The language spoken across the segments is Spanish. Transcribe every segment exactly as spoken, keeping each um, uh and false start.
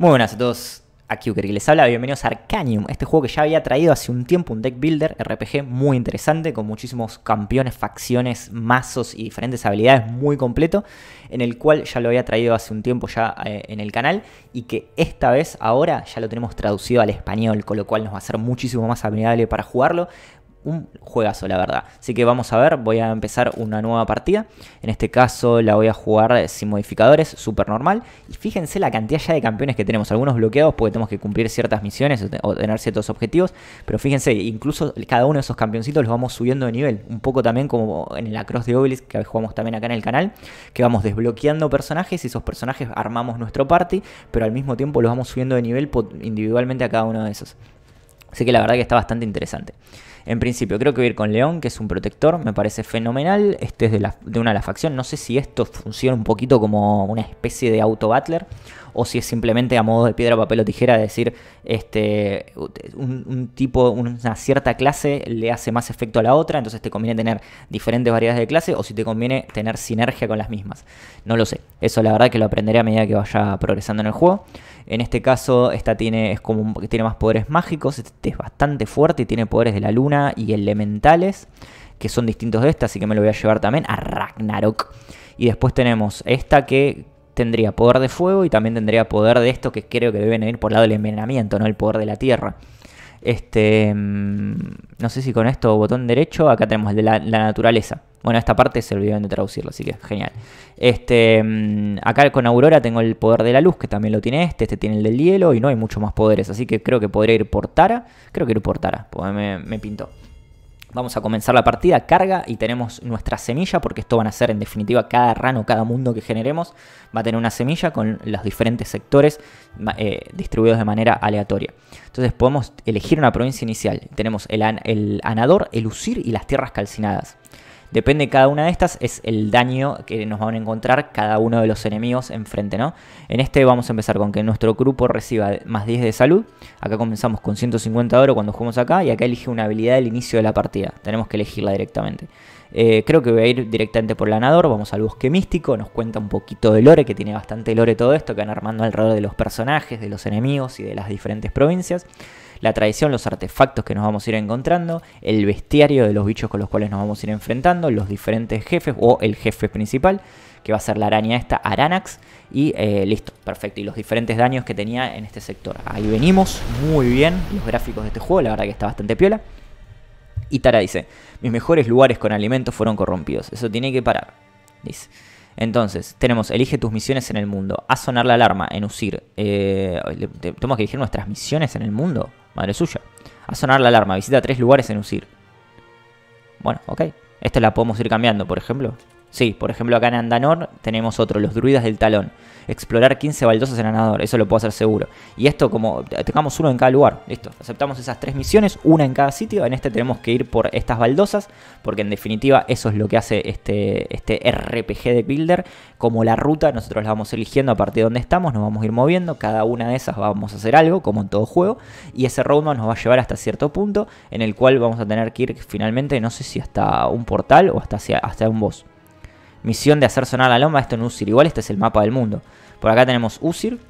Muy buenas a todos, aquí Uker que les habla, bienvenidos a Arcanium, este juego que ya había traído hace un tiempo, un deck builder R P G muy interesante, con muchísimos campeones, facciones, mazos y diferentes habilidades, muy completo, en el cual ya lo había traído hace un tiempo ya eh, en el canal, y que esta vez, ahora, ya lo tenemos traducido al español, con lo cual nos va a ser muchísimo más amigable para jugarlo. Un juegazo, la verdad. Así que vamos a ver, voy a empezar una nueva partida. En este caso la voy a jugar sin modificadores, súper normal. Y fíjense la cantidad ya de campeones que tenemos. Algunos bloqueados porque tenemos que cumplir ciertas misiones o tener ciertos objetivos. Pero fíjense, incluso cada uno de esos campeoncitos los vamos subiendo de nivel. Un poco también como en el Across de Obelix que jugamos también acá en el canal. Que vamos desbloqueando personajes y esos personajes armamos nuestro party. Pero al mismo tiempo los vamos subiendo de nivel individualmente a cada uno de esos. Así que la verdad que está bastante interesante. En principio creo que voy a ir con León, que es un protector, me parece fenomenal. Este es de, la, de una de las facciones, no sé si esto funciona un poquito como una especie de auto-battler, o si es simplemente a modo de piedra, papel o tijera, es decir, este, un, un tipo, una cierta clase le hace más efecto a la otra, entonces te conviene tener diferentes variedades de clase, o si te conviene tener sinergia con las mismas. No lo sé, eso la verdad que lo aprenderé a medida que vaya progresando en el juego. En este caso esta tiene, es como, tiene más poderes mágicos, este es bastante fuerte y tiene poderes de la luna y elementales, que son distintos de esta, así que me lo voy a llevar también a Ragnarok. Y después tenemos esta que tendría poder de fuego y también tendría poder de esto, que creo que deben ir por el lado del envenenamiento, no el poder de la tierra. Este, no sé si con esto botón derecho, acá tenemos el de la, la naturaleza. Bueno, esta parte se olvidaron de traducirlo, así que genial. Este, acá con Aurora tengo el poder de la luz, que también lo tiene este. Este tiene el del hielo y no hay muchos más poderes. Así que creo que podría ir por Tara. Creo que ir por Tara, porque me, me pintó. Vamos a comenzar la partida, carga y tenemos nuestra semilla, porque esto van a ser en definitiva cada run o cada mundo que generemos va a tener una semilla con los diferentes sectores eh, distribuidos de manera aleatoria. Entonces podemos elegir una provincia inicial, tenemos el, an el Anador, el Usir y las tierras calcinadas. Depende de cada una de estas, es el daño que nos van a encontrar cada uno de los enemigos enfrente, ¿no? En este vamos a empezar con que nuestro grupo reciba más diez de salud. Acá comenzamos con ciento cincuenta de oro cuando jugamos acá. Y acá elige una habilidad del inicio de la partida. Tenemos que elegirla directamente. Eh, creo que voy a ir directamente por el Anador. Vamos al bosque místico. Nos cuenta un poquito de lore, que tiene bastante lore todo esto. Que van armando alrededor de los personajes, de los enemigos y de las diferentes provincias. La tradición, los artefactos que nos vamos a ir encontrando, el bestiario de los bichos con los cuales nos vamos a ir enfrentando, los diferentes jefes o el jefe principal, que va a ser la araña esta, Aranax, y eh, listo, perfecto, y los diferentes daños que tenía en este sector. Ahí venimos, muy bien, los gráficos de este juego, la verdad que está bastante piola. Y Tara dice, mis mejores lugares con alimentos fueron corrompidos, eso tiene que parar, dice. Entonces, tenemos, elige tus misiones en el mundo, haz sonar la alarma en Usir. Eh, ¿Tenemos que elegir nuestras misiones en el mundo? Madre suya. Haz sonar la alarma, visita tres lugares en Usir. Bueno, ok. Esta la podemos ir cambiando, por ejemplo. Sí, por ejemplo acá en Andanor tenemos otro, los druidas del talón. Explorar quince baldosas en Anador, eso lo puedo hacer seguro. Y esto como, tengamos uno en cada lugar, listo. Aceptamos esas tres misiones, una en cada sitio. En este tenemos que ir por estas baldosas, porque en definitiva eso es lo que hace este, este R P G de Builder. Como la ruta, nosotros la vamos eligiendo a partir de donde estamos, nos vamos a ir moviendo. Cada una de esas vamos a hacer algo, como en todo juego. Y ese roadmap nos va a llevar hasta cierto punto, en el cual vamos a tener que ir finalmente, no sé si hasta un portal o hasta, hacia, hasta un boss. Misión de hacer sonar la loma, esto en Usir. Igual este es el mapa del mundo. Por acá tenemos Usir.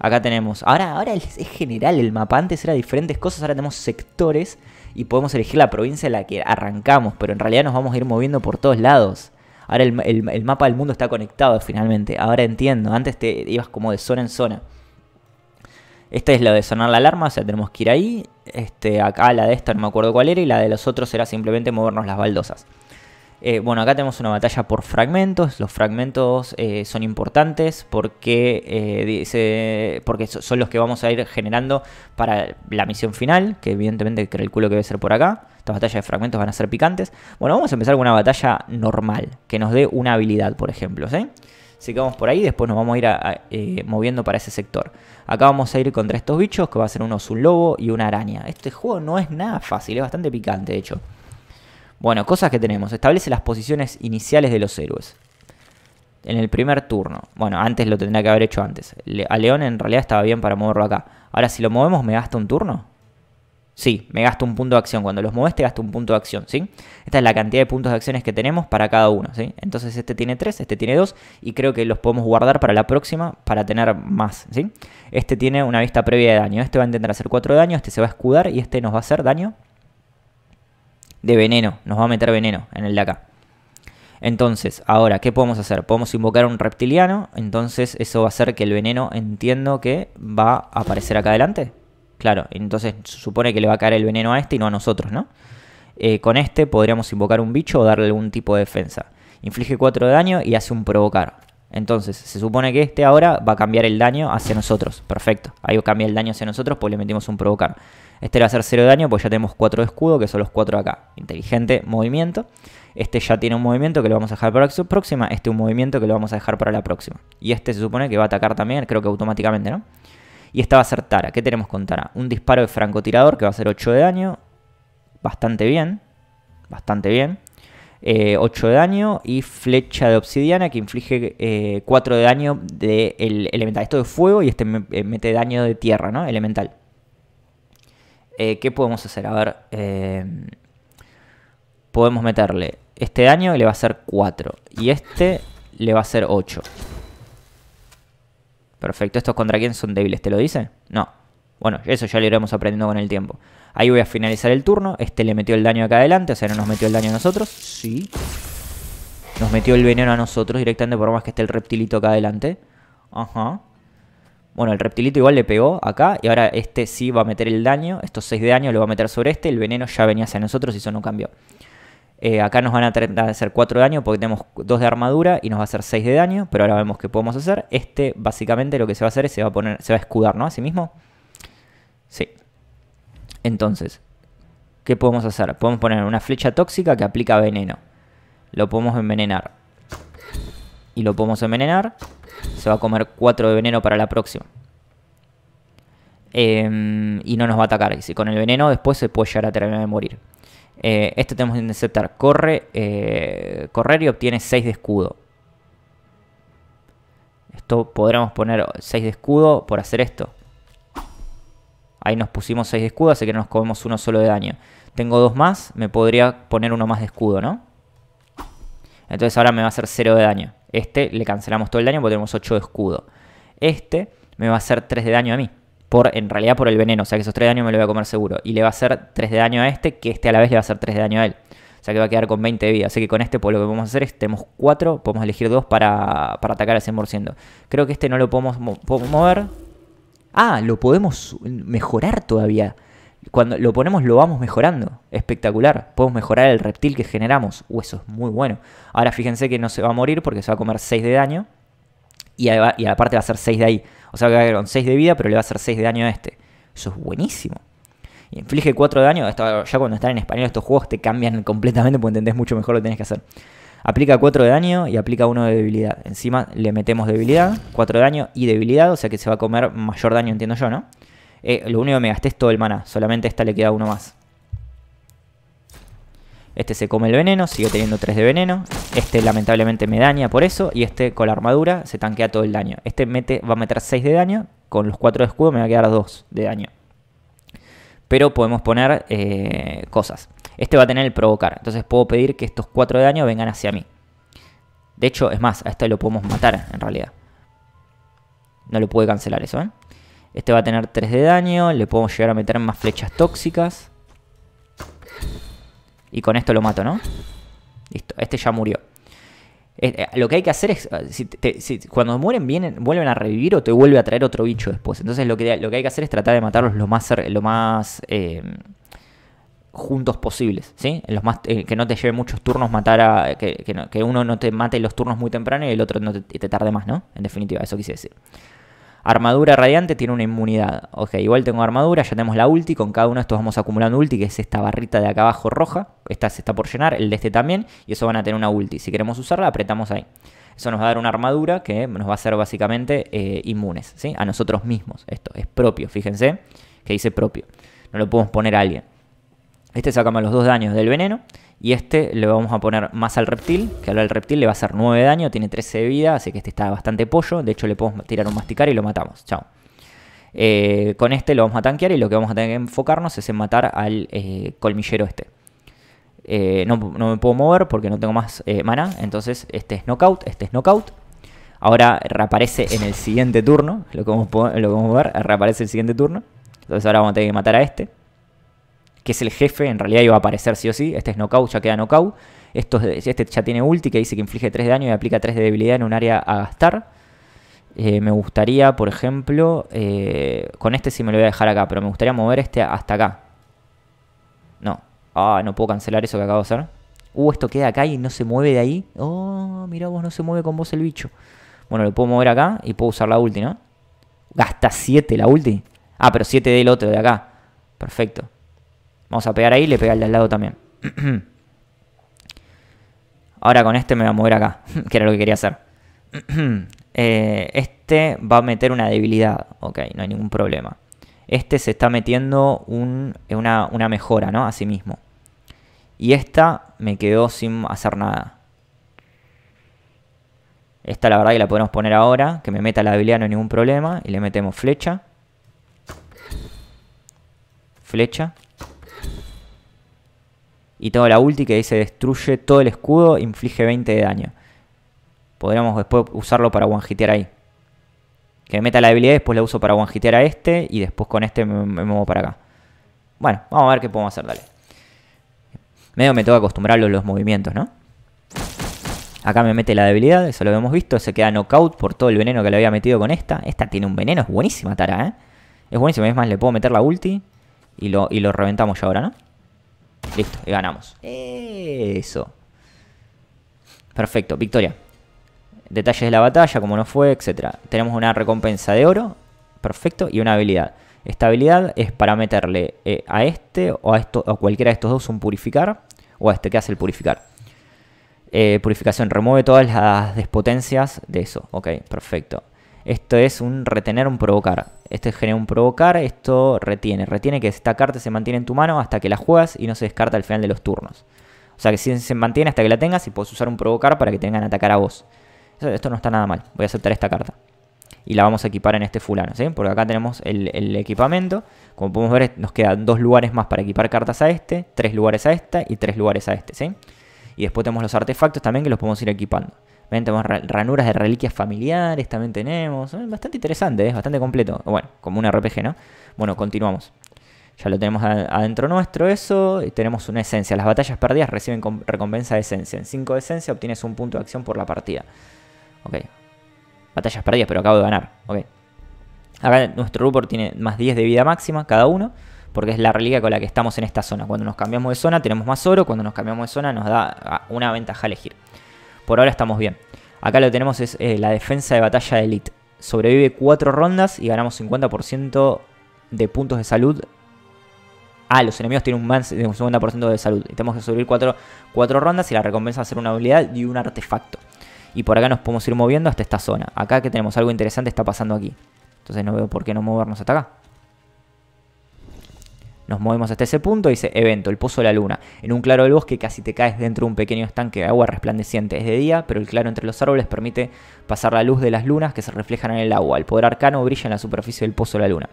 Acá tenemos... Ahora, ahora es general el mapa. Antes era diferentes cosas. Ahora tenemos sectores. Y podemos elegir la provincia en la que arrancamos. Pero en realidad nos vamos a ir moviendo por todos lados. Ahora el, el, el mapa del mundo está conectado finalmente. Ahora entiendo. Antes te ibas como de zona en zona. Esta es la de sonar la alarma. O sea, tenemos que ir ahí. Este, acá la de esta no me acuerdo cuál era. Y la de los otros era simplemente movernos las baldosas. Eh, bueno, acá tenemos una batalla por fragmentos. Los fragmentos eh, son importantes porque, eh, dice, porque son los que vamos a ir generando para la misión final, que evidentemente calculo que debe ser por acá. Estas batallas de fragmentos van a ser picantes. Bueno, vamos a empezar con una batalla normal, que nos dé una habilidad, por ejemplo, ¿sí? Así que vamos por ahí, después nos vamos a ir a, a, eh, moviendo para ese sector. Acá vamos a ir contra estos bichos, que va a ser unos un lobo y una araña. Este juego no es nada fácil, es bastante picante, de hecho. Bueno, cosas que tenemos. Establece las posiciones iniciales de los héroes. En el primer turno. Bueno, antes lo tendría que haber hecho antes. A León en realidad estaba bien para moverlo acá. Ahora si lo movemos, ¿me gasta un turno? Sí, me gasto un punto de acción. Cuando los mueves te gasto un punto de acción, ¿sí? Esta es la cantidad de puntos de acciones que tenemos para cada uno, ¿sí? Entonces este tiene tres, este tiene dos y creo que los podemos guardar para la próxima para tener más, ¿sí? Este tiene una vista previa de daño. Este va a intentar hacer cuatro de daño, este se va a escudar y este nos va a hacer daño de veneno. Nos va a meter veneno en el de acá. Entonces, ahora, ¿qué podemos hacer? Podemos invocar a un reptiliano, entonces eso va a hacer que el veneno, entiendo que va a aparecer acá adelante. Claro, entonces se supone que le va a caer el veneno a este y no a nosotros, ¿no? Eh, con este podríamos invocar un bicho o darle algún tipo de defensa. Inflige cuatro de daño y hace un provocar. Entonces, se supone que este ahora va a cambiar el daño hacia nosotros. Perfecto. Ahí cambia el daño hacia nosotros pues le metimos un provocar. Este le va a hacer cero de daño pues ya tenemos cuatro de escudo, que son los cuatro acá. Inteligente movimiento. Este ya tiene un movimiento que lo vamos a dejar para la próxima. Este un movimiento que lo vamos a dejar para la próxima. Y este se supone que va a atacar también, creo que automáticamente, ¿no? Y esta va a ser Tara. ¿Qué tenemos con Tara? Un disparo de francotirador que va a hacer ocho de daño. Bastante bien. Bastante bien. Eh, ocho de daño. Y flecha de obsidiana que inflige eh, cuatro de daño de el elemental. Esto de fuego y este me, eh, mete daño de tierra, ¿no? Elemental. Eh, ¿Qué podemos hacer? A ver. Eh, podemos meterle este daño que le va a hacer cuatro. Y este le va a hacer ocho. Perfecto, ¿estos contra quién son débiles? ¿Te lo dice? No. Bueno, eso ya lo iremos aprendiendo con el tiempo. Ahí voy a finalizar el turno. Este le metió el daño acá adelante, o sea, no nos metió el daño a nosotros. Sí. Nos metió el veneno a nosotros directamente, por más que esté el reptilito acá adelante. Ajá. Bueno, el reptilito igual le pegó acá, y ahora este sí va a meter el daño. Estos seis de daño lo va a meter sobre este. El veneno ya venía hacia nosotros y eso no cambió. Eh, acá nos van a tratar de hacer cuatro de daño porque tenemos dos de armadura y nos va a hacer seis de daño. Pero ahora vemos qué podemos hacer. Este básicamente lo que se va a hacer es se va a poner, se va a escudar, ¿no? Así mismo. Sí. Entonces, ¿qué podemos hacer? Podemos poner una flecha tóxica que aplica veneno. Lo podemos envenenar. Y lo podemos envenenar. Se va a comer cuatro de veneno para la próxima. Eh, y no nos va a atacar. Y si con el veneno después se puede llegar a terminar de morir. Eh, este tenemos que interceptar. Corre, eh, correr y obtiene seis de escudo. Esto podremos poner seis de escudo por hacer esto. Ahí nos pusimos seis de escudo, así que nos comemos uno solo de daño. Tengo dos más, me podría poner uno más de escudo, ¿no? Entonces ahora me va a hacer cero de daño. Este le cancelamos todo el daño porque tenemos ocho de escudo. Este me va a hacer tres de daño a mí. Por, en realidad por el veneno, o sea que esos tres de daño me lo voy a comer seguro. Y le va a hacer tres de daño a este, que este a la vez le va a hacer tres de daño a él. O sea que va a quedar con veinte de vida. Así que con este pues, lo que podemos hacer es tenemos cuatro, podemos elegir dos para, para atacar al cien por ciento. Creo que este no lo podemos mo mover. Ah, lo podemos mejorar todavía. Cuando lo ponemos lo vamos mejorando. Espectacular. Podemos mejorar el reptil que generamos. Uh, eso es muy bueno. Ahora fíjense que no se va a morir porque se va a comer seis de daño. Y, va, y aparte va a hacer seis de ahí. O sea que va a quedar con seis de vida, pero le va a hacer seis de daño a este. Eso es buenísimo. Inflige cuatro de daño. Esto, ya cuando están en español estos juegos te cambian completamente porque entendés mucho mejor lo que tenés que hacer. Aplica cuatro de daño y aplica uno de debilidad. Encima le metemos debilidad. cuatro de daño y debilidad. O sea que se va a comer mayor daño, entiendo yo, ¿no? Eh, lo único que me gasté es todo el maná. Solamente a esta le queda uno más. Este se come el veneno, sigue teniendo tres de veneno. Este lamentablemente me daña por eso. Y este con la armadura se tanquea todo el daño. Este mete, va a meter seis de daño. Con los cuatro de escudo me va a quedar dos de daño. Pero podemos poner eh, cosas. Este va a tener el provocar. Entonces puedo pedir que estos cuatro de daño vengan hacia mí. De hecho, es más, a este lo podemos matar en realidad. No lo puede cancelar eso, ¿eh? Este va a tener tres de daño. Le podemos llegar a meter más flechas tóxicas. Y con esto lo mato, ¿no? Listo, este ya murió. Este, lo que hay que hacer es, si te, si, cuando mueren vienen, vuelven a revivir o te vuelve a traer otro bicho después. Entonces lo que, lo que hay que hacer es tratar de matarlos lo más, lo más eh, juntos posibles, ¿sí? Los más, eh, que no te lleve muchos turnos matar a... Que, que, no, que uno no te mate los turnos muy temprano y el otro no te, te tarde más, ¿no? En definitiva, eso quise decir. Armadura radiante tiene una inmunidad. Ok, igual tengo armadura, ya tenemos la ulti. Con cada uno de estos vamos acumulando ulti, que es esta barrita de acá abajo roja. Esta se está por llenar, el de este también. Y eso van a tener una ulti. Si queremos usarla, apretamos ahí. Eso nos va a dar una armadura que nos va a hacer básicamente eh, inmunes, ¿sí? A nosotros mismos. Esto es propio, fíjense. Que dice propio. No lo podemos poner a alguien. Este sacamos los dos daños del veneno. Y este le vamos a poner más al reptil, que ahora el reptil le va a hacer nueve de daño, tiene trece de vida, así que este está bastante pollo. De hecho le podemos tirar un masticar y lo matamos. Chao. Eh, con este lo vamos a tanquear y lo que vamos a tener que enfocarnos es en matar al eh, colmillero este. Eh, no, no me puedo mover porque no tengo más eh, maná. Entonces este es knockout, este es knockout. Ahora reaparece en el siguiente turno. Lo que vamos a, lo que vamos a ver, reaparece el siguiente turno. Entonces ahora vamos a tener que matar a este, que es el jefe, en realidad iba a aparecer sí o sí. Este es knockout, ya queda knockout. Esto, este ya tiene ulti que dice que inflige tres de daño y aplica tres de debilidad en un área a gastar. Eh, me gustaría, por ejemplo, eh, con este sí me lo voy a dejar acá, pero me gustaría mover este hasta acá. No, ah, no puedo cancelar eso que acabo de hacer. Uh, esto queda acá y no se mueve de ahí. Oh, mirá vos, no se mueve con vos el bicho. Bueno, lo puedo mover acá y puedo usar la ulti, ¿no? Gasta siete la ulti. Ah, pero siete del otro, de acá. Perfecto. Vamos a pegar ahí y le pega al de al lado también. Ahora con este me voy a mover acá, que era lo que quería hacer. eh, este va a meter una debilidad. Ok, no hay ningún problema. Este se está metiendo un, una, una mejora, ¿no? A sí mismo. Y esta me quedó sin hacer nada. Esta la verdad que la podemos poner ahora. Que me meta la debilidad, no hay ningún problema. Y le metemos flecha. Flecha. Y tengo la ulti que dice destruye todo el escudo, inflige veinte de daño. Podríamos después usarlo para one-hitear ahí. Que me meta la debilidad, después la uso para one-hitear a este. Y después con este me, me muevo para acá. Bueno, vamos a ver qué podemos hacer, dale. Medio me tengo que acostumbrar a los movimientos, ¿no? Acá me mete la debilidad, eso lo hemos visto. Se queda knockout por todo el veneno que le había metido con esta. Esta tiene un veneno, es buenísima Tara, ¿eh? Es buenísima, es más, le puedo meter la ulti. Y lo, y lo reventamos ya ahora, ¿no? Listo, y ganamos. Eso. Perfecto, victoria. Detalles de la batalla, cómo nos fue, etcétera. Tenemos una recompensa de oro. Perfecto, y una habilidad. Esta habilidad es para meterle eh, a este o a, esto, a cualquiera de estos dos un purificar. O a este que hace el purificar. Eh, purificación, remueve todas las despotencias de eso. Ok, perfecto. Esto es un retener, un provocar. Este genera un provocar, esto retiene. Retiene que esta carta se mantiene en tu mano hasta que la juegas y no se descarta al final de los turnos. O sea que si se mantiene hasta que la tengas y puedes usar un provocar para que te vengan a atacar a vos. Eso, esto no está nada mal. Voy a aceptar esta carta. Y la vamos a equipar en este fulano, ¿sí? Porque acá tenemos el, el equipamiento. Como podemos ver, nos quedan dos lugares más para equipar cartas a este, tres lugares a esta y tres lugares a este, ¿sí? Y después tenemos los artefactos también que los podemos ir equipando. También tenemos ranuras de reliquias familiares, también tenemos. Bastante interesante, es bastante completo. Bueno, como un R P G, ¿no? Bueno, continuamos. Ya lo tenemos adentro nuestro eso. Y tenemos una esencia. Las batallas perdidas reciben recompensa de esencia. En cinco de esencia obtienes un punto de acción por la partida. Ok. Batallas perdidas, pero acabo de ganar. Ok. Acá nuestro Rupor tiene más diez de vida máxima cada uno. Porque es la reliquia con la que estamos en esta zona. Cuando nos cambiamos de zona tenemos más oro. Cuando nos cambiamos de zona nos da una ventaja a elegir. Por ahora estamos bien. Acá lo tenemos es eh, la defensa de batalla de elite. Sobrevive cuatro rondas y ganamos cincuenta por ciento de puntos de salud. Ah, los enemigos tienen un, más, un cincuenta por ciento de salud. Y tenemos que sobrevivir cuatro rondas y la recompensa va a ser una habilidad y un artefacto. Y por acá nos podemos ir moviendo hasta esta zona. Acá que tenemos algo interesante está pasando aquí. Entonces no veo por qué no movernos hasta acá. Nos movemos hasta ese punto y dice evento, el pozo de la luna. En un claro del bosque casi te caes dentro de un pequeño estanque de agua resplandeciente. Es de día, pero el claro entre los árboles permite pasar la luz de las lunas que se reflejan en el agua. El poder arcano brilla en la superficie del pozo de la luna.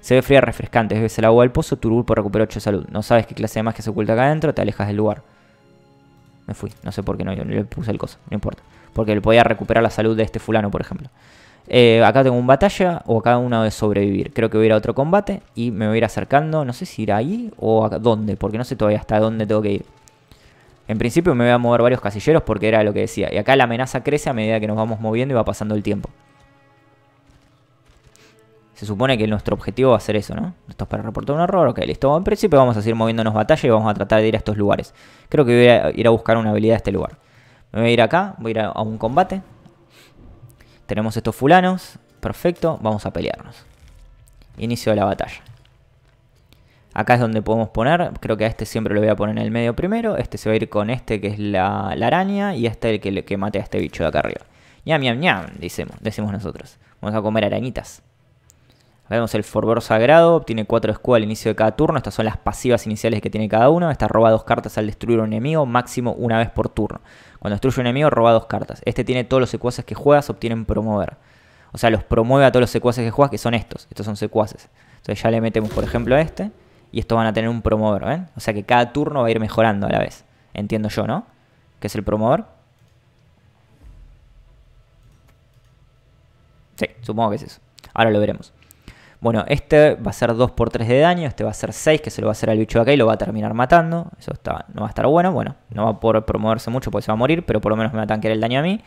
Se ve fría, refrescante, bebes el agua del pozo, tu grupo recupera ocho de salud. No sabes qué clase de magia se oculta acá adentro, te alejas del lugar. Me fui, no sé por qué no, no le puse el coso, no importa. Porque le podía recuperar la salud de este fulano, por ejemplo. Eh, acá tengo un batalla o acá uno de sobrevivir. Creo que voy a ir a otro combate y me voy a ir acercando. No sé si ir ahí o a dónde, porque no sé todavía hasta dónde tengo que ir. En principio me voy a mover varios casilleros porque era lo que decía. Y acá la amenaza crece a medida que nos vamos moviendo y va pasando el tiempo. Se supone que nuestro objetivo va a ser eso, ¿no? Esto es para reportar un error, ok, listo. En principio vamos a seguir moviéndonos batalla y vamos a tratar de ir a estos lugares. Creo que voy a ir a buscar una habilidad a este lugar. Me voy a ir acá, voy a ir a un combate. Tenemos estos fulanos. Perfecto. Vamos a pelearnos. Inicio de la batalla. Acá es donde podemos poner. Creo que a este siempre lo voy a poner en el medio primero. Este se va a ir con este que es la, la araña. Y este el que, que mate a este bicho de acá arriba. Ñam, ñam, ñam. Decimos, decimos nosotros. Vamos a comer arañitas. Vemos el fervor sagrado. Obtiene cuatro escudos al inicio de cada turno. Estas son las pasivas iniciales que tiene cada uno. Esta roba dos cartas al destruir un enemigo. Máximo una vez por turno. Cuando destruye un enemigo roba dos cartas. Este tiene todos los secuaces que juegas, obtienen promover. O sea, los promueve a todos los secuaces que juegas, que son estos. Estos son secuaces. Entonces ya le metemos, por ejemplo, a este. Y estos van a tener un promover, ¿ven? O sea que cada turno va a ir mejorando a la vez. Entiendo yo, ¿no? ¿Qué es el promover? Sí, supongo que es eso. Ahora lo veremos. Bueno, este va a ser dos por tres de daño. Este va a ser seis, que se lo va a hacer al bicho de acá y lo va a terminar matando. Eso está, no va a estar bueno. Bueno, no va a poder promoverse mucho porque se va a morir, pero por lo menos me va a tanquear el daño a mí.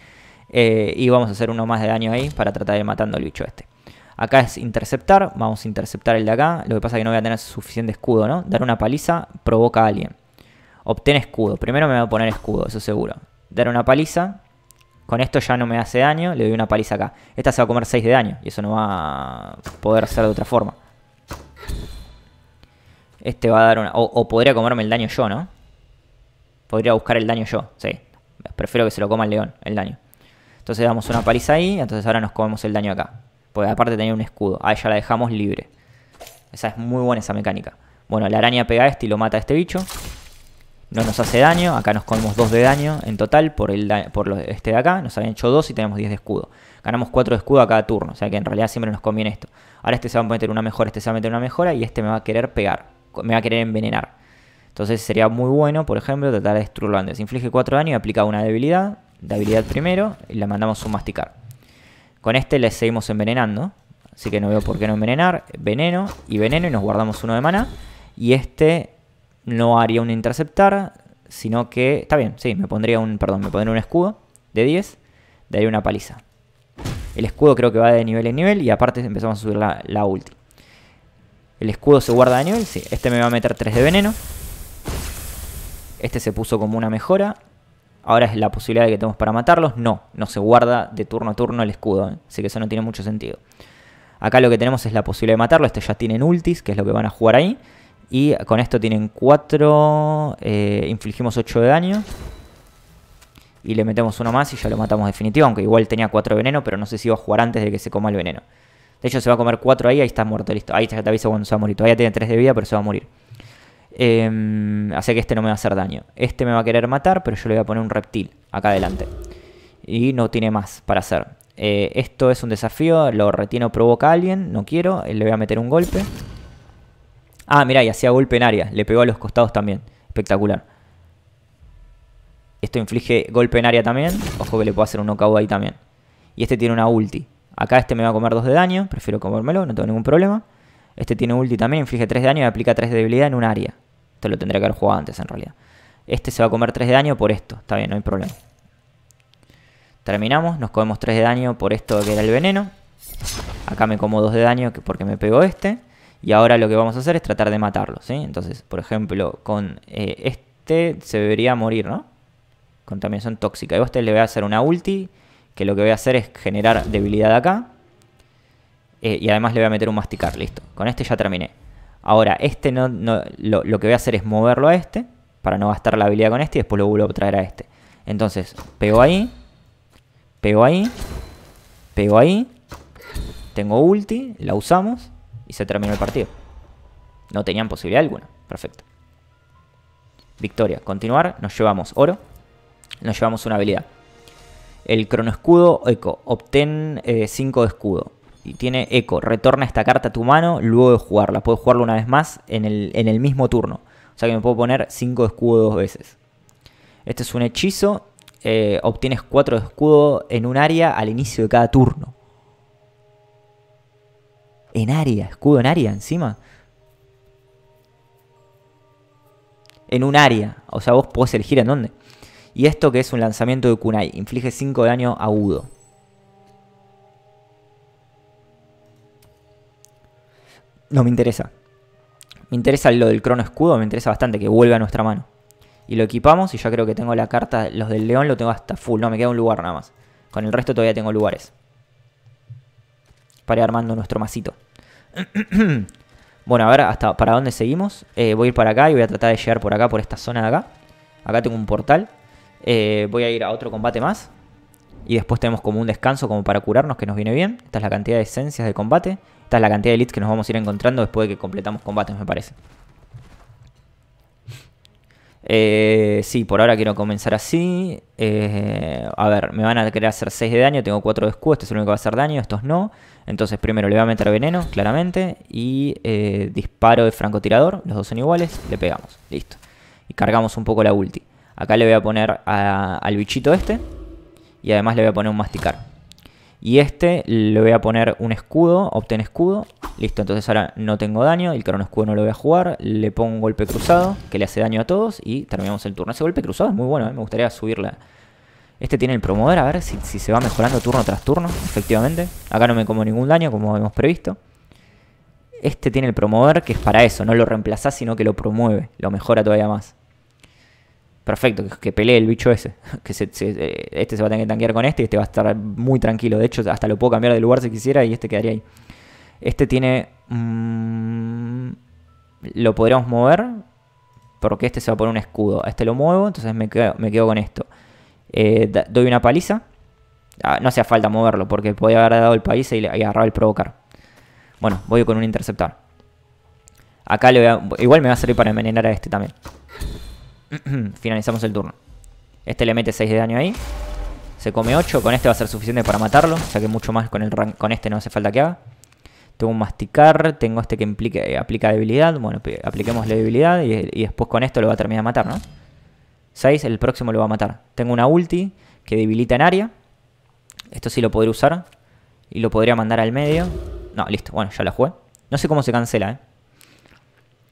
Eh, y vamos a hacer uno más de daño ahí para tratar de ir matando al bicho este. Acá es interceptar. Vamos a interceptar el de acá. Lo que pasa es que no voy a tener suficiente escudo, ¿no? Dar una paliza provoca a alguien. Obtén escudo. Primero me va a poner escudo, eso seguro. Dar una paliza. Con esto ya no me hace daño, le doy una paliza acá. Esta se va a comer seis de daño y eso no va a poder ser de otra forma. Este va a dar una... O, o podría comerme el daño yo, ¿no? Podría buscar el daño yo, sí. Prefiero que se lo coma el león, el daño. Entonces damos una paliza ahí, entonces ahora nos comemos el daño acá. Porque aparte tenía un escudo, ahí ya la dejamos libre. Esa es muy buena esa mecánica. Bueno, la araña pega a este y lo mata a este bicho. No nos hace daño, acá nos comemos dos de daño en total por, el da por los, este de acá. Nos habían hecho dos y tenemos diez de escudo. Ganamos cuatro de escudo a cada turno, o sea que en realidad siempre nos conviene esto. Ahora este se va a meter una mejora, este se va a meter una mejora y este me va a querer pegar, me va a querer envenenar. Entonces sería muy bueno, por ejemplo, tratar de destruirlo antes. Inflige cuatro daño y aplica una debilidad, debilidad primero y la mandamos un masticar. Con este le seguimos envenenando, así que no veo por qué no envenenar. Veneno y veneno y nos guardamos uno de mana y este... No haría un interceptar, sino que... Está bien, sí, me pondría un... Perdón, me pondría un escudo de diez. Daría una paliza. El escudo creo que va de nivel en nivel y aparte empezamos a subir la, la ulti. ¿El escudo se guarda de nivel? Sí. Este me va a meter tres de veneno. Este se puso como una mejora. Ahora es la posibilidad de que tenemos para matarlos. No, no se guarda de turno a turno el escudo, ¿eh? Así que eso no tiene mucho sentido. Acá lo que tenemos es la posibilidad de matarlo. Este ya tienen ultis, que es lo que van a jugar ahí. Y con esto tienen cuatro, eh, infligimos ocho de daño. Y le metemos uno más y ya lo matamos definitivo, aunque igual tenía cuatro de veneno, pero no sé si iba a jugar antes de que se coma el veneno. De hecho se va a comer cuatro ahí, ahí está muerto, listo. Ahí ya te avisa cuando se va a morir. Todavía tiene tres de vida, pero se va a morir. Eh, así que este no me va a hacer daño. Este me va a querer matar, pero yo le voy a poner un reptil acá adelante. Y no tiene más para hacer. Eh, esto es un desafío, lo retiene, provoca a alguien, no quiero. Le voy a meter un golpe. Ah, mirá, y hacía golpe en área. Le pegó a los costados también. Espectacular. Esto inflige golpe en área también. Ojo que le puedo hacer un knockout ahí también. Y este tiene una ulti. Acá este me va a comer dos de daño. Prefiero comérmelo, no tengo ningún problema. Este tiene ulti también. Inflige tres de daño y aplica tres de debilidad en un área. Esto lo tendría que haber jugado antes en realidad. Este se va a comer tres de daño por esto. Está bien, no hay problema. Terminamos. Nos comemos tres de daño por esto que era el veneno. Acá me como dos de daño porque me pegó este. Y ahora lo que vamos a hacer es tratar de matarlo, ¿sí? Entonces, por ejemplo, con eh, este se debería morir, ¿no? Contaminación tóxica. Y a este le voy a hacer una ulti, que lo que voy a hacer es generar debilidad acá. Eh, y además le voy a meter un masticar, listo. Con este ya terminé. Ahora, este no, no lo, lo que voy a hacer es moverlo a este, para no gastar la habilidad con este, y después lo vuelvo a traer a este. Entonces, pego ahí, pego ahí, pego ahí, tengo ulti, la usamos. Y se terminó el partido. No tenían posibilidad alguna. Perfecto. Victoria. Continuar. Nos llevamos oro. Nos llevamos una habilidad. El crono escudo. Eco. Obtén cinco eh, de escudo. Y tiene eco. Retorna esta carta a tu mano luego de jugarla. Puedo jugarla una vez más en el, en el mismo turno. O sea que me puedo poner cinco de escudo dos veces. Este es un hechizo. Eh, obtienes cuatro de escudo en un área al inicio de cada turno. En área, escudo en área encima. En un área, o sea vos podés elegir en dónde. Y esto que es un lanzamiento de kunai, inflige cinco de daño agudo. No me interesa. Me interesa lo del crono escudo, me interesa bastante que vuelva a nuestra mano. Y lo equipamos y ya creo que tengo la carta, los del león lo tengo hasta full. No, me queda un lugar nada más. Con el resto todavía tengo lugares. Para ir armando nuestro masito. Bueno, a ver hasta para dónde seguimos. Eh, voy a ir para acá y voy a tratar de llegar por acá, por esta zona de acá. Acá tengo un portal. Eh, voy a ir a otro combate más. Y después tenemos como un descanso como para curarnos, que nos viene bien. Esta es la cantidad de esencias de combate. Esta es la cantidad de elites que nos vamos a ir encontrando después de que completamos combates, me parece. Eh, sí, por ahora quiero comenzar así. Eh, a ver, me van a querer hacer seis de daño. Tengo cuatro de escudo. Este es el único que va a hacer daño. Estos no. Entonces primero le voy a meter veneno, claramente. Y eh, disparo de francotirador. Los dos son iguales. Le pegamos. Listo. Y cargamos un poco la ulti. Acá le voy a poner a, al bichito este. Y además le voy a poner un masticar. Y este le voy a poner un escudo. Obtén escudo. Listo, entonces ahora no tengo daño. El crono escudo no lo voy a jugar. Le pongo un golpe cruzado que le hace daño a todos. Y terminamos el turno. Ese golpe cruzado es muy bueno, ¿eh? Me gustaría subirla. Este tiene el promover. A ver si, si se va mejorando turno tras turno. Efectivamente. Acá no me como ningún daño como hemos previsto. Este tiene el promover que es para eso. No lo reemplaza sino que lo promueve. Lo mejora todavía más. Perfecto, que pelee el bicho ese. Que se, se, este se va a tener que tanquear con este y este va a estar muy tranquilo. De hecho, hasta lo puedo cambiar de lugar si quisiera y este quedaría ahí. Este tiene... Mmm, lo podríamos mover porque este se va a poner un escudo. A este lo muevo, entonces me quedo, me quedo con esto. Eh, da, doy una paliza. Ah, no hacía falta moverlo porque podía haber dado el paliza y, y agarraba el provocar. Bueno, voy con un interceptar. Acá le voy a, igual me va a servir para envenenar a este también. Finalizamos el turno. Este le mete seis de daño ahí. Se come ocho. Con este va a ser suficiente para matarlo. Ya que mucho más con, el rank, con este no hace falta que haga. Tengo un masticar. Tengo este que implica, eh, aplica debilidad. Bueno, apliquemos la debilidad. Y, y después con esto lo va a terminar de matar, ¿no? seis. El próximo lo va a matar. Tengo una ulti que debilita en área. Esto sí lo podría usar. Y lo podría mandar al medio. No, listo. Bueno, ya la jugué. No sé cómo se cancela, ¿eh?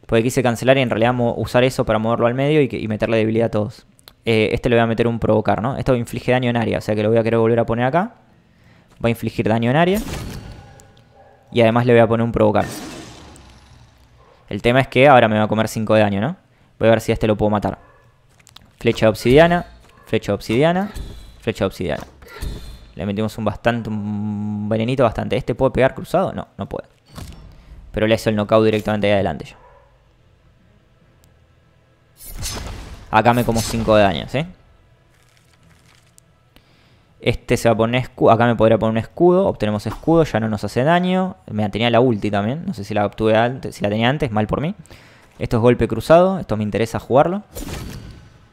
Porque quise cancelar y en realidad usar eso para moverlo al medio y, que y meterle debilidad a todos. Eh, este le voy a meter un provocar, ¿no? Esto inflige daño en área, o sea que lo voy a querer volver a poner acá. Va a infligir daño en área. Y además le voy a poner un provocar. El tema es que ahora me va a comer cinco de daño, ¿no? Voy a ver si a este lo puedo matar. Flecha de obsidiana, flecha de obsidiana, flecha de obsidiana. Le metimos un bastante, un venenito bastante. ¿Este puede pegar cruzado? No, no puede. Pero le hizo el knockout directamente ahí adelante yo. Acá me como cinco de daño, ¿sí? Este se va a poner escudo. Acá me podría poner un escudo. Obtenemos escudo, ya no nos hace daño. Me tenía la ulti también. No sé si la obtuve antes. Si la tenía antes, mal por mí. Esto es golpe cruzado. Esto me interesa jugarlo.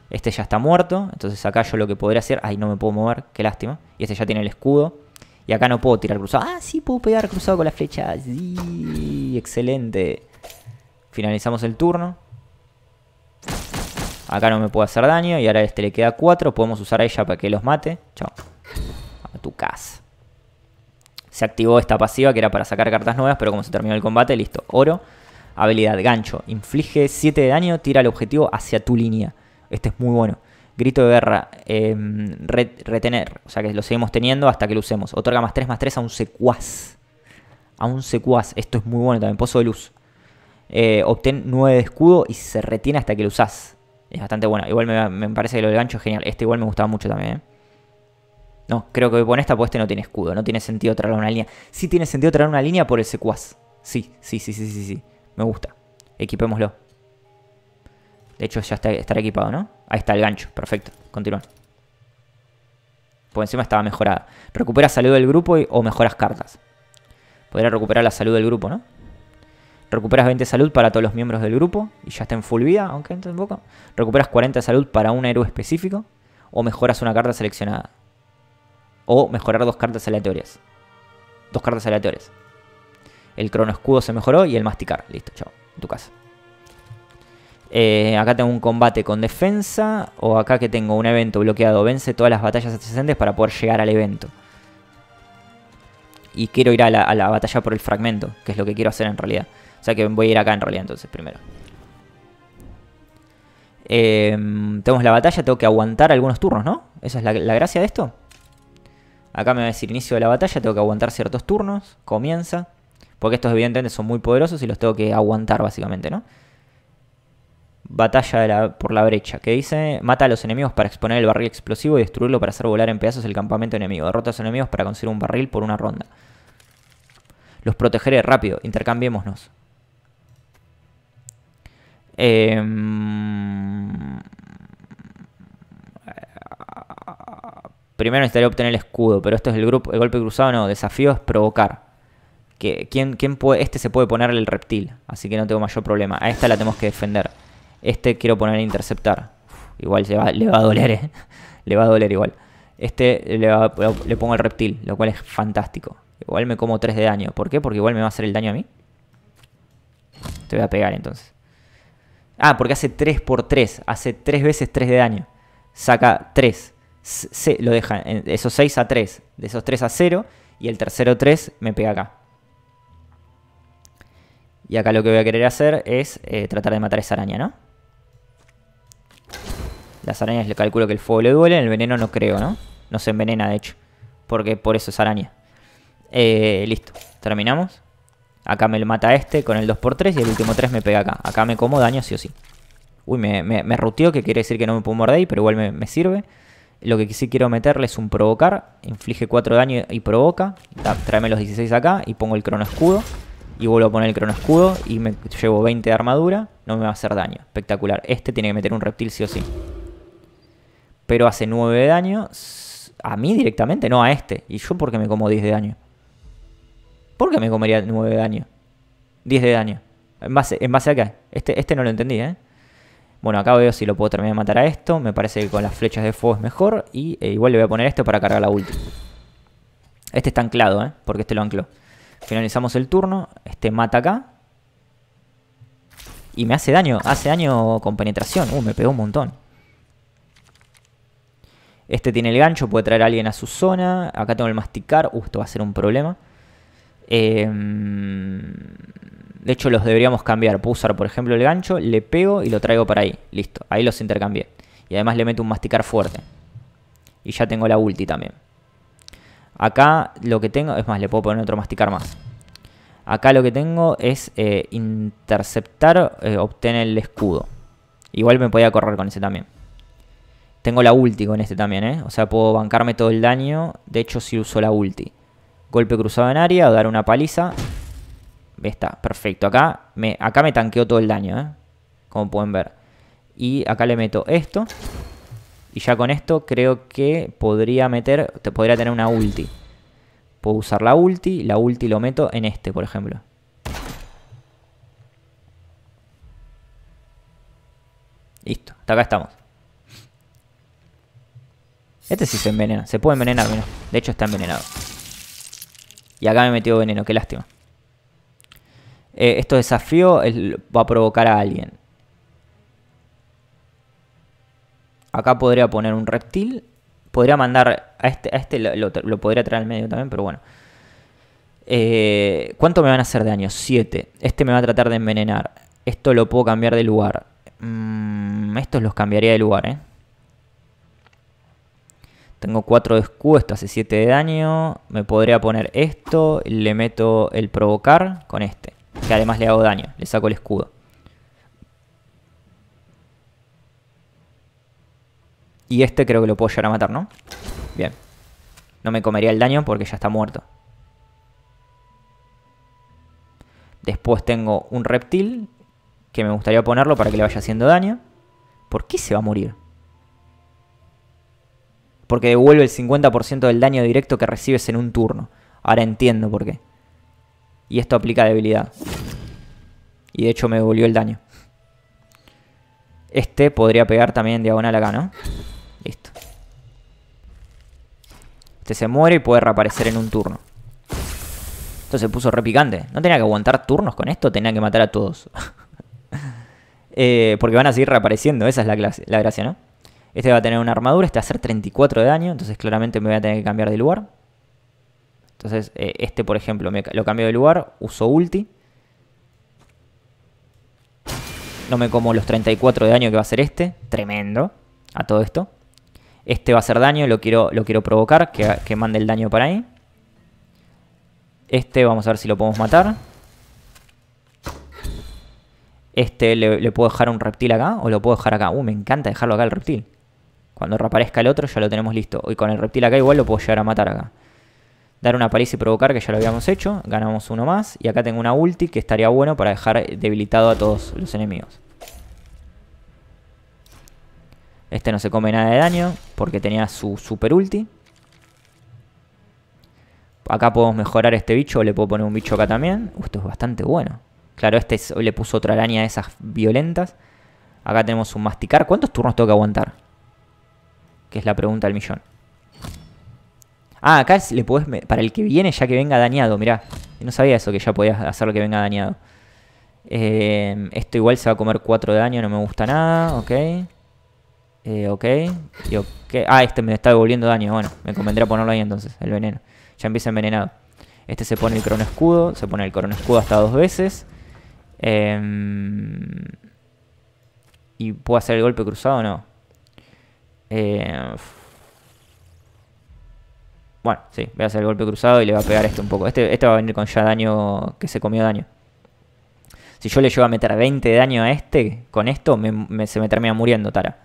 Este ya está muerto. Entonces acá yo lo que podría hacer... Ay, no me puedo mover. Qué lástima. Y este ya tiene el escudo. Y acá no puedo tirar cruzado. Ah, sí, puedo pegar cruzado con la flecha. Sí, excelente. Finalizamos el turno. Acá no me puede hacer daño. Y ahora a este le queda cuatro. Podemos usar a ella para que los mate. Chao. A tu casa. Se activó esta pasiva que era para sacar cartas nuevas. Pero como se terminó el combate, listo. Oro. Habilidad. Gancho. Inflige siete de daño. Tira el objetivo hacia tu línea. Este es muy bueno. Grito de guerra. Eh, retener. O sea que lo seguimos teniendo hasta que lo usemos. Otorga más tres, más tres a un secuaz. A un secuaz. Esto es muy bueno también. Pozo de luz. Eh, obtén nueve de escudo y se retiene hasta que lo usás. Es bastante bueno. Igual me, me parece que lo del gancho es genial. Este igual me gustaba mucho también, ¿eh? No, creo que con esta, pues este no tiene escudo. No tiene sentido traer una línea. Sí tiene sentido traer una línea por el secuaz. Sí, sí, sí, sí, sí, sí. Me gusta. Equipémoslo. De hecho ya está, estará equipado, ¿no? Ahí está el gancho. Perfecto. Continúa. Por encima estaba mejorada. Recupera salud del grupo y, o mejoras cartas. Podría recuperar la salud del grupo, ¿no? Recuperas veinte de salud para todos los miembros del grupo. Y ya está en full vida, aunque entra en poco. Recuperas cuarenta de salud para un héroe específico. O mejoras una carta seleccionada. O mejorar dos cartas aleatorias. Dos cartas aleatorias. El crono escudo se mejoró y el masticar. Listo, chao. En tu casa. Eh, acá tengo un combate con defensa. O acá que tengo un evento bloqueado. Vence todas las batallas adyacentes para poder llegar al evento. Y quiero ir a la, a la batalla por el fragmento. Que es lo que quiero hacer en realidad. O sea que voy a ir acá en realidad entonces primero. Eh, tenemos la batalla. Tengo que aguantar algunos turnos, ¿no? Esa es la, la gracia de esto. Acá me va a decir inicio de la batalla. Tengo que aguantar ciertos turnos. Comienza. Porque estos evidentemente son muy poderosos y los tengo que aguantar básicamente, ¿no? Batalla de la, por la brecha. Que dice... Mata a los enemigos para exponer el barril explosivo y destruirlo para hacer volar en pedazos el campamento enemigo. Derrota a los enemigos para conseguir un barril por una ronda. Los protegeré rápido. Intercambiémonos. Eh, primero necesitaré obtener el escudo, pero esto es el grupo, el golpe cruzado no, desafío es provocar. Que, ¿quién, quién puede, este se puede ponerle el reptil, así que no tengo mayor problema. A esta la tenemos que defender. Este quiero poner interceptar. igual se va, le va a doler, ¿eh? Le va a doler igual. Este le, va, le pongo el reptil, lo cual es fantástico. Igual me como tres de daño. ¿Por qué? Porque igual me va a hacer el daño a mí. Te voy a pegar entonces. Ah, porque hace tres por tres. Hace tres veces tres de daño. Saca tres. Se, lo deja en esos seis a tres. De esos tres a cero. Y el tercero tres me pega acá. Y acá lo que voy a querer hacer es eh, tratar de matar a esa araña, ¿no? Las arañas le calculo que el fuego le duele. El veneno no creo, ¿no? No se envenena, de hecho. Porque por eso es araña. Eh, listo. Terminamos. Acá me lo mata este con el dos por tres y el último tres me pega acá. Acá me como daño sí o sí. Uy, me, me, me ruteó, que quiere decir que no me puedo morder, pero igual me, me sirve. Lo que sí quiero meterle es un provocar. Inflige cuatro daño y provoca. Tráeme los dieciséis acá y pongo el crono escudo. Y vuelvo a poner el crono escudo y me llevo veinte de armadura. No me va a hacer daño. Espectacular. Este tiene que meter un reptil sí o sí. Pero hace nueve de daño. A mí directamente, no a este. ¿Y yo por qué me como diez de daño? ¿Por qué me comería nueve de daño? diez de daño. ¿En base, en base a qué? Este, este no lo entendí, ¿eh? Bueno, acá veo si lo puedo terminar de matar a esto. Me parece que con las flechas de fuego es mejor. Y eh, igual le voy a poner esto para cargar la ulti. Este está anclado, ¿eh? Porque este lo ancló. Finalizamos el turno. Este mata acá. Y me hace daño. Hace daño con penetración. Uh, me pegó un montón. Este tiene el gancho. Puede traer a alguien a su zona. Acá tengo el masticar. Uh, esto va a ser un problema. Eh, de hecho los deberíamos cambiar. Puedo usar por ejemplo el gancho, le pego y lo traigo para ahí, listo, ahí los intercambié. Y además le meto un masticar fuerte. Y ya tengo la ulti también. Acá lo que tengo, es más, le puedo poner otro masticar más. Acá lo que tengo es eh, interceptar, eh, obtener el escudo. Igual me podía correr con ese también. Tengo la ulti con este también, ¿eh? O sea, puedo bancarme todo el daño. De hecho si uso la ulti. Golpe cruzado en área, dar una paliza. Ahí está, perfecto. Acá me, acá me tanqueó todo el daño, ¿eh? Como pueden ver. Y acá le meto esto. Y ya con esto creo que podría meter, te podría tener una ulti. Puedo usar la ulti. La ulti lo meto en este, por ejemplo. Listo, hasta acá estamos. Este sí se envenena. Se puede envenenar, menos. De hecho está envenenado. Y acá me metió veneno, qué lástima. Eh, esto desafío el, va a provocar a alguien. Acá podría poner un reptil. Podría mandar a este, a este lo, lo, lo podría traer al medio también, pero bueno. Eh, ¿Cuánto me van a hacer daño? siete. Este me va a tratar de envenenar. Esto lo puedo cambiar de lugar. Mm, estos los cambiaría de lugar, ¿eh? Tengo cuatro de escudo, esto hace siete de daño. Me podría poner esto. Le meto el provocar con este. Que además le hago daño. Le saco el escudo. Y este creo que lo puedo llegar a matar, ¿no? Bien. No me comería el daño porque ya está muerto. Después tengo un reptil. Que me gustaría ponerlo para que le vaya haciendo daño. ¿Por qué se va a morir? Porque devuelve el cincuenta por ciento del daño directo que recibes en un turno. Ahora entiendo por qué. Y esto aplica debilidad. Y de hecho me devolvió el daño. Este podría pegar también en diagonal acá, ¿no? Listo. Este se muere y puede reaparecer en un turno. Esto se puso re picante. No tenía que aguantar turnos con esto. Tenía que matar a todos. eh, porque van a seguir reapareciendo. Esa es la, clase, la gracia, ¿no? Este va a tener una armadura, este va a hacer treinta y cuatro de daño, entonces claramente me voy a tener que cambiar de lugar. Entonces eh, este por ejemplo me, lo cambio de lugar, uso ulti. No me como los treinta y cuatro de daño que va a hacer este, tremendo a todo esto. Este va a hacer daño, lo quiero, lo quiero provocar, que, que mande el daño para ahí. Este vamos a ver si lo podemos matar. Este le, le puedo dejar un reptil acá o lo puedo dejar acá. Uh, me encanta dejarlo acá el reptil. Cuando reaparezca el otro ya lo tenemos listo. Y con el reptil acá igual lo puedo llegar a matar acá. Dar una paliza y provocar, que ya lo habíamos hecho. Ganamos uno más. Y acá tengo una ulti que estaría bueno para dejar debilitado a todos los enemigos. Este no se come nada de daño porque tenía su super ulti. Acá podemos mejorar este bicho. Le puedo poner un bicho acá también. Uh, esto es bastante bueno. Claro, este es, le puso otra araña de esas violentas. Acá tenemos un masticar. ¿Cuántos turnos tengo que aguantar? Que es la pregunta del millón. Ah, acá le podés... Para el que viene, ya que venga dañado. Mirá. No sabía eso, que ya podías hacer lo que venga dañado. Eh, esto igual se va a comer cuatro de daño. No me gusta nada. Ok. Eh, ok. Y ok. Ah, este me está devolviendo daño. Bueno, me convendrá ponerlo ahí entonces. El veneno. Ya empieza envenenado. Este se pone el crono escudo. Se pone el crono escudo hasta dos veces. Eh, ¿Y puedo hacer el golpe cruzado o no? Eh... Bueno, sí, voy a hacer el golpe cruzado y le voy a pegar a este un poco. Este, este va a venir con ya daño que se comió daño. Si yo le llevo a meter veinte de daño a este, con esto me, me, se me termina muriendo Tara.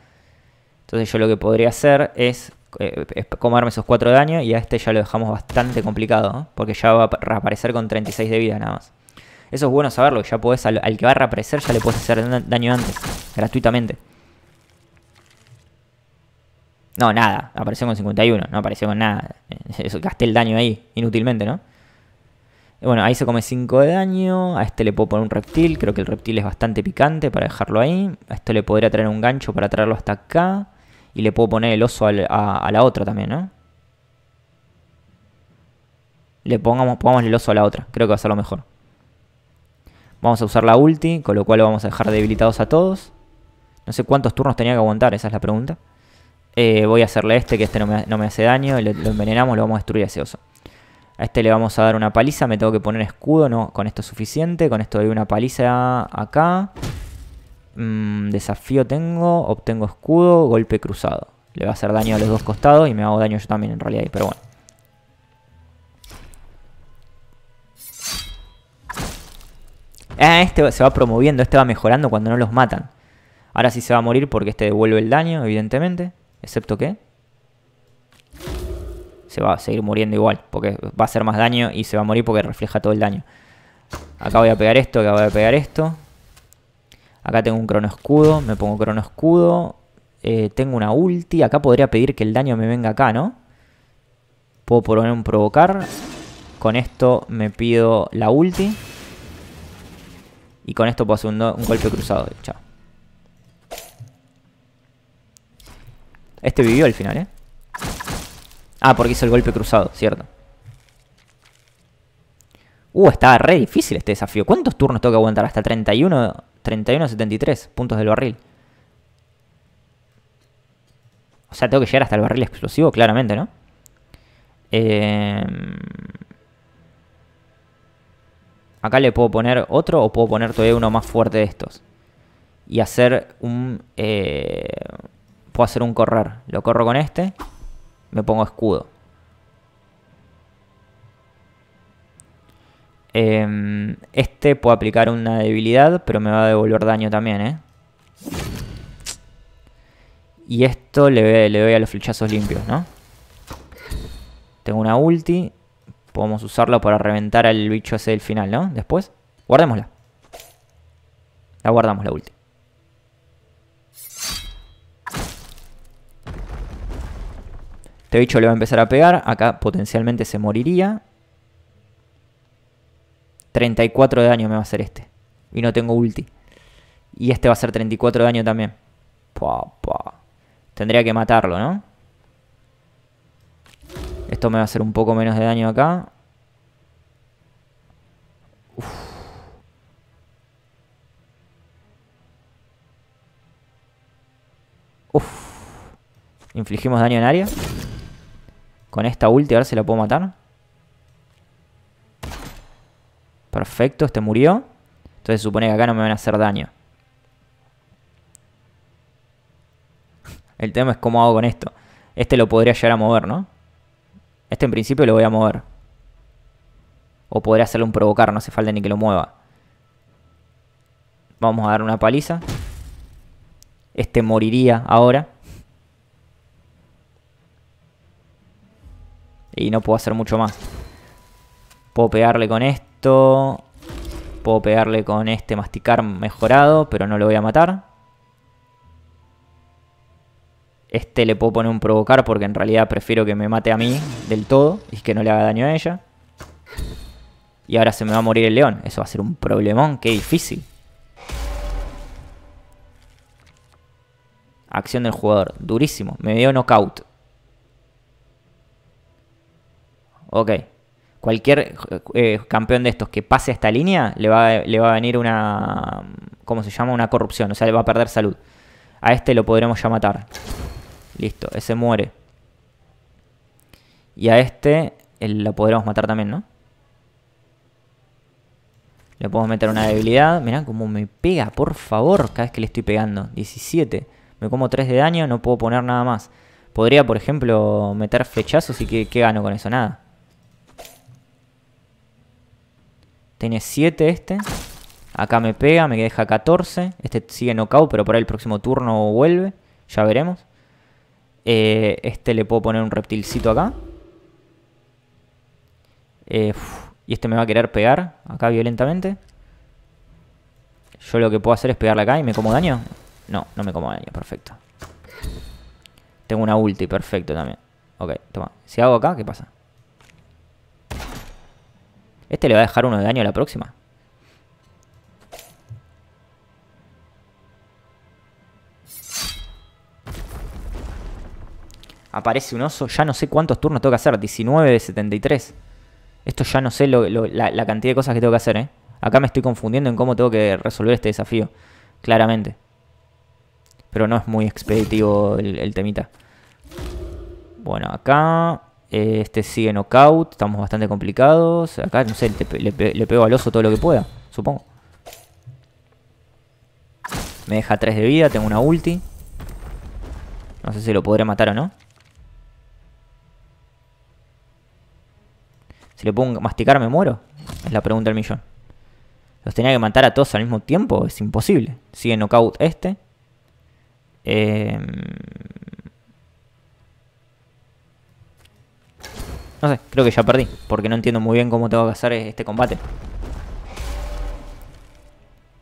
Entonces yo lo que podría hacer es, eh, es comerme esos cuatro de daño y a este ya lo dejamos bastante complicado, ¿no? Porque ya va a reaparecer con treinta y seis de vida nada más. Eso es bueno saberlo, ya podés al, al que va a reaparecer ya le podés hacer daño antes, gratuitamente. No, nada. Apareció con cincuenta y uno. No apareció con nada. Eso, gasté el daño ahí. Inútilmente, ¿no? Bueno, ahí se come cinco de daño. A este le puedo poner un reptil. Creo que el reptil es bastante picante para dejarlo ahí. A esto le podría traer un gancho para traerlo hasta acá. Y le puedo poner el oso al, a, a la otra también, ¿no? Le pongamos, pongamos el oso a la otra. Creo que va a ser lo mejor. Vamos a usar la ulti. Con lo cual lo vamos a dejar debilitados a todos. No sé cuántos turnos tenía que aguantar. Esa es la pregunta. Eh, voy a hacerle a este, que este no me, no me hace daño. Lo, lo envenenamos, lo vamos a destruir a ese oso. A este le vamos a dar una paliza. Me tengo que poner escudo, no, con esto es suficiente. Con esto doy una paliza acá. mm, Desafío tengo. Obtengo escudo, golpe cruzado. Le va a hacer daño a los dos costados. Y me hago daño yo también en realidad, pero bueno. Ah, este se va promoviendo. Este va mejorando cuando no los matan. Ahora sí se va a morir porque este devuelve el daño, evidentemente. Excepto que se va a seguir muriendo igual, porque va a hacer más daño y se va a morir porque refleja todo el daño. Acá voy a pegar esto, acá voy a pegar esto. Acá tengo un crono escudo, me pongo crono escudo. Eh, tengo una ulti, acá podría pedir que el daño me venga acá, ¿no? Puedo poner un provocar. Con esto me pido la ulti. Y con esto puedo hacer un, un golpe cruzado. Chao. Este vivió al final, ¿eh? Ah, porque hizo el golpe cruzado, cierto. Uh, estaba re difícil este desafío. ¿Cuántos turnos tengo que aguantar? Hasta treinta y uno, setenta y tres puntos del barril. O sea, tengo que llegar hasta el barril explosivo, claramente, ¿no? Eh... Acá le puedo poner otro o puedo poner todavía uno más fuerte de estos. Y hacer un... Eh... Puedo hacer un correr. Lo corro con este. Me pongo escudo. Eh, este puedo aplicar una debilidad. Pero me va a devolver daño también, ¿eh? Y esto le, le doy a los flechazos limpios, ¿no? Tengo una ulti. Podemos usarla para reventar al bicho ese del final, ¿no? Después. Guardémosla. La guardamos la ulti. Este bicho le va a empezar a pegar. Acá potencialmente se moriría. treinta y cuatro de daño me va a hacer este. Y no tengo ulti. Y este va a hacer treinta y cuatro de daño también. Pa, pa. Tendría que matarlo, ¿no? Esto me va a hacer un poco menos de daño acá. Uf. Uf. Infligimos daño en área. Con esta ulti, a ver si la puedo matar. Perfecto, este murió. Entonces supone que acá no me van a hacer daño. El tema es cómo hago con esto. Este lo podría llegar a mover, ¿no? Este en principio lo voy a mover. O podría hacerle un provocar, no hace falta ni que lo mueva. Vamos a dar una paliza. Este moriría ahora. Y no puedo hacer mucho más. Puedo pegarle con esto. Puedo pegarle con este masticar mejorado. Pero no lo voy a matar. Este le puedo poner un provocar. Porque en realidad prefiero que me mate a mí del todo. Y que no le haga daño a ella. Y ahora se me va a morir el león. Eso va a ser un problemón. Qué difícil. Acción del jugador. Durísimo. Me dio knockout. Ok. Cualquier eh, campeón de estos que pase a esta línea le va, le va a venir una... ¿Cómo se llama? Una corrupción. O sea, le va a perder salud. A este lo podremos ya matar. Listo. Ese muere. Y a este lo podremos matar también, ¿no? Le podemos meter una debilidad. Mirá cómo me pega, por favor, cada vez que le estoy pegando. diecisiete. Me como tres de daño, no puedo poner nada más. Podría, por ejemplo, meter flechazos y ¿qué, qué gano con eso? Nada. Tiene siete este. Acá me pega, me deja catorce. Este sigue knockout, pero por ahí el próximo turno vuelve. Ya veremos. Eh, este le puedo poner un reptilcito acá. Eh... Uff. Y este me va a querer pegar acá violentamente. Yo lo que puedo hacer es pegarle acá y me como daño. No, no me como daño. Perfecto. Tengo una ulti. Perfecto también. Ok, toma. Si hago acá, ¿qué pasa? ¿Este le va a dejar uno de daño a la próxima? Aparece un oso. Ya no sé cuántos turnos tengo que hacer. diecinueve de setenta y tres. Esto ya no sé lo, lo, la, la cantidad de cosas que tengo que hacer, ¿eh? Acá me estoy confundiendo en cómo tengo que resolver este desafío. Claramente. Pero no es muy expeditivo el, el temita. Bueno, acá... Eh, este sigue knockout. Estamos bastante complicados. Acá, no sé, le, le, le pego al oso todo lo que pueda. Supongo. Me deja tres de vida. Tengo una ulti. No sé si lo podré matar o no. Si le pongo masticar me muero. Es la pregunta del millón. Los tenía que matar a todos al mismo tiempo. Es imposible. Sigue knockout este. Eh... No sé. Creo que ya perdí. Porque no entiendo muy bien cómo tengo que hacer este combate.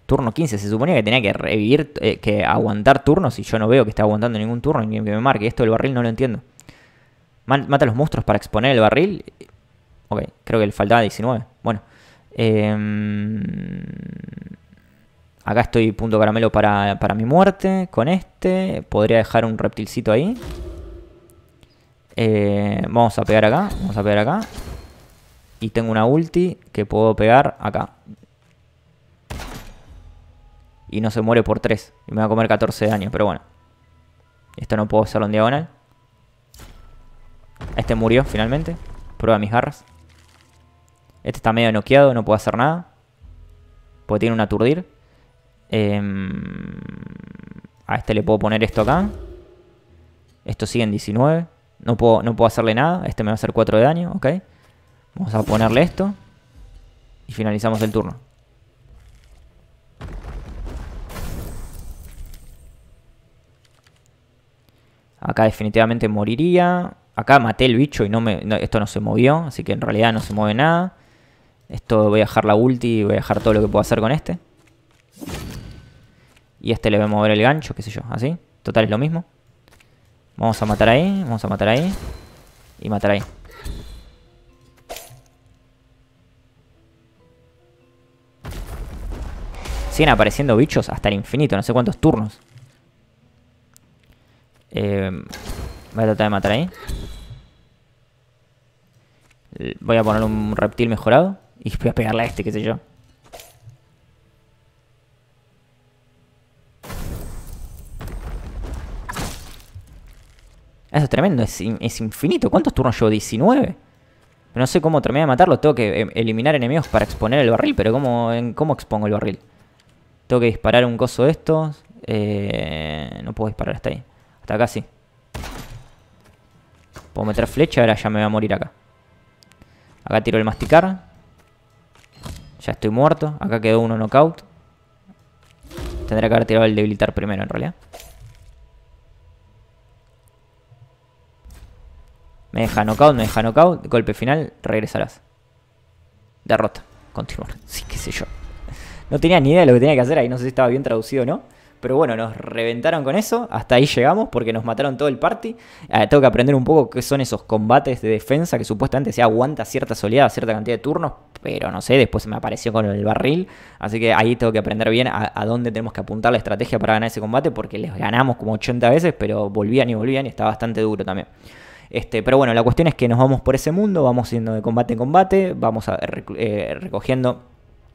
Turno quince. Se suponía que tenía que revivir. Eh, que aguantar turnos. Y yo no veo que esté aguantando ningún turno. Ni que me marque. Esto del barril no lo entiendo. Mata a los monstruos para exponer el barril. Ok, creo que le faltaba diecinueve. Bueno. Eh, acá estoy punto caramelo para, para mi muerte. Con este. Podría dejar un reptilcito ahí. Eh, vamos a pegar acá. Vamos a pegar acá. Y tengo una ulti que puedo pegar acá. Y no se muere por tres. Y me va a comer catorce de daño. Pero bueno. Esto no puedo hacerlo en diagonal. Este murió finalmente. Prueba mis garras. Este está medio noqueado, no puedo hacer nada. Porque tiene un aturdir. Eh, a este le puedo poner esto acá. Esto sigue en diecinueve. No puedo, no puedo hacerle nada. Este me va a hacer cuatro de daño. Ok. Vamos a ponerle esto. Y finalizamos el turno. Acá definitivamente moriría. Acá maté el bicho y no me, no, esto no se movió. Así que en realidad no se mueve nada. Esto voy a dejar la ulti y voy a dejar todo lo que puedo hacer con este. Y este le voy a mover el gancho, qué sé yo. Así. Total es lo mismo. Vamos a matar ahí. Vamos a matar ahí. Y matar ahí. Siguen apareciendo bichos hasta el infinito. No sé cuántos turnos. Eh... Voy a tratar de matar ahí. Voy a poner un reptil mejorado. Y voy a pegarle a este, qué sé yo. Eso es tremendo. Es, es infinito. ¿Cuántos turnos llevo? diecinueve. No sé cómo terminar de matarlo. Tengo que eliminar enemigos para exponer el barril. Pero ¿cómo, cómo expongo el barril? Tengo que disparar un coso de estos. Eh, no puedo disparar hasta ahí. Hasta acá sí. Puedo meter flecha, ahora ya me voy a morir acá. Acá tiro el masticar. Ya estoy muerto. Acá quedó uno knockout. Tendría que haber tirado el debilitar primero en realidad. Me deja knockout, me deja knockout. Golpe final, regresarás. Derrota. Continuar. Sí, qué sé yo. No tenía ni idea de lo que tenía que hacer ahí. No sé si estaba bien traducido o no. Pero bueno, nos reventaron con eso. Hasta ahí llegamos porque nos mataron todo el party. Eh, tengo que aprender un poco qué son esos combates de defensa que supuestamente se aguanta cierta soleada, cierta cantidad de turnos. Pero no sé, después se me apareció con el barril. Así que ahí tengo que aprender bien a, a dónde tenemos que apuntar la estrategia para ganar ese combate. Porque les ganamos como ochenta veces, pero volvían y volvían y está bastante duro también. Este, pero bueno, la cuestión es que nos vamos por ese mundo, vamos yendo de combate en combate, vamos a, eh, recogiendo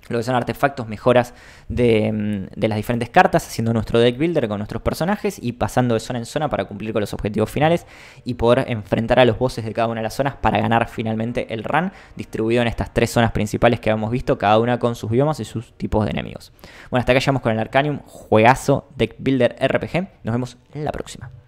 lo que son artefactos, mejoras de, de las diferentes cartas, haciendo nuestro deck builder con nuestros personajes y pasando de zona en zona para cumplir con los objetivos finales y poder enfrentar a los bosses de cada una de las zonas para ganar finalmente el run, distribuido en estas tres zonas principales que habíamos visto, cada una con sus biomas y sus tipos de enemigos. Bueno, hasta acá llegamos con el Arcanium, juegazo, deck builder R P G, nos vemos en la próxima.